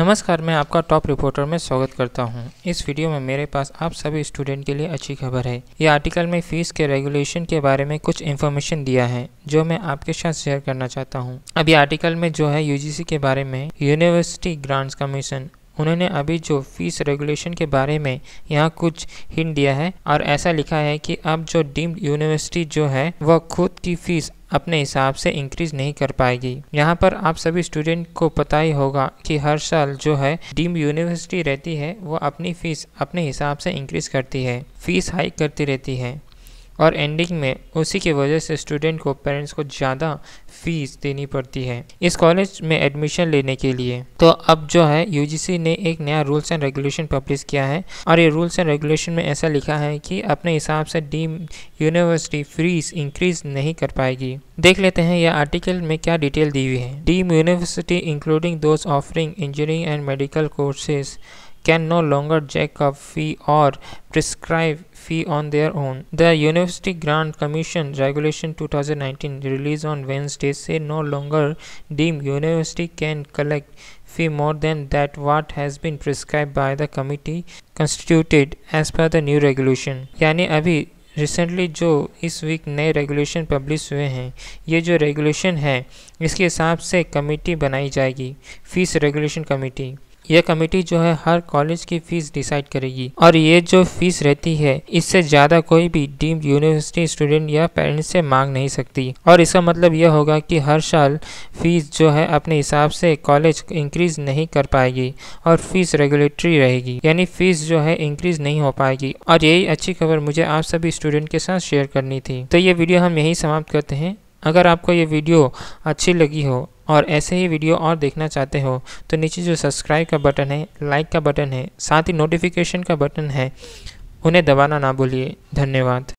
नमस्कार, मैं आपका टॉप रिपोर्टर में स्वागत करता हूं। इस वीडियो में मेरे पास आप सभी स्टूडेंट के लिए अच्छी खबर है। यह आर्टिकल में फीस के रेगुलेशन के बारे में कुछ इन्फॉर्मेशन दिया है जो मैं आपके साथ शेयर करना चाहता हूं। अब यह आर्टिकल में जो है यूजीसी के बारे में, यूनिवर्सिटी ग्रांट्स कमीशन, उन्होंने अभी जो फीस रेगुलेशन के बारे में यहाँ कुछ हिंट दिया है और ऐसा लिखा है कि अब जो डीम्ड यूनिवर्सिटी जो है वह खुद की फीस अपने हिसाब से इंक्रीज नहीं कर पाएगी। यहाँ पर आप सभी स्टूडेंट को पता ही होगा कि हर साल जो है डीम्ड यूनिवर्सिटी रहती है वो अपनी फीस अपने हिसाब से इंक्रीज करती है, फीस हाइक करती रहती है और एंडिंग में उसी की वजह से स्टूडेंट को, पेरेंट्स को ज़्यादा फीस देनी पड़ती है इस कॉलेज में एडमिशन लेने के लिए। तो अब जो है यूजीसी ने एक नया रूल्स एंड रेगुलेशन पब्लिश किया है और ये रूल्स एंड रेगुलेशन में ऐसा लिखा है कि अपने हिसाब से डीम्ड यूनिवर्सिटी फीस इंक्रीज नहीं कर पाएगी। देख लेते हैं यह आर्टिकल में क्या डिटेल दी हुई है। Deemed university including those offering engineering and medical courses can no longer jack up fee or prescribe fee on their own. The University Grants Commission Regulation 2019 released on Wednesday say no longer deemed university can collect fee more than that what has been prescribed by the committee constituted as per the new regulation. यानी अभी recently जो इस week नए regulation publish हुए हैं, ये जो regulation है इसके हिसाब से कमेटी बनाई जाएगी, फीस रेगुलेशन कमेटी। यह कमेटी जो है हर कॉलेज की फीस डिसाइड करेगी और ये जो फीस रहती है इससे ज़्यादा कोई भी डीम्ड यूनिवर्सिटी स्टूडेंट या पेरेंट्स से मांग नहीं सकती। और इसका मतलब यह होगा कि हर साल फीस जो है अपने हिसाब से कॉलेज इंक्रीज नहीं कर पाएगी और फीस रेगुलेटरी रहेगी, यानी फीस जो है इंक्रीज नहीं हो पाएगी। और यही अच्छी खबर मुझे आप सभी स्टूडेंट के साथ शेयर करनी थी। तो ये वीडियो हम यहीं समाप्त करते हैं। अगर आपको ये वीडियो अच्छी लगी हो और ऐसे ही वीडियो और देखना चाहते हो तो नीचे जो सब्सक्राइब का बटन है, लाइक का बटन है, साथ ही नोटिफिकेशन का बटन है, उन्हें दबाना ना भूलिए। धन्यवाद।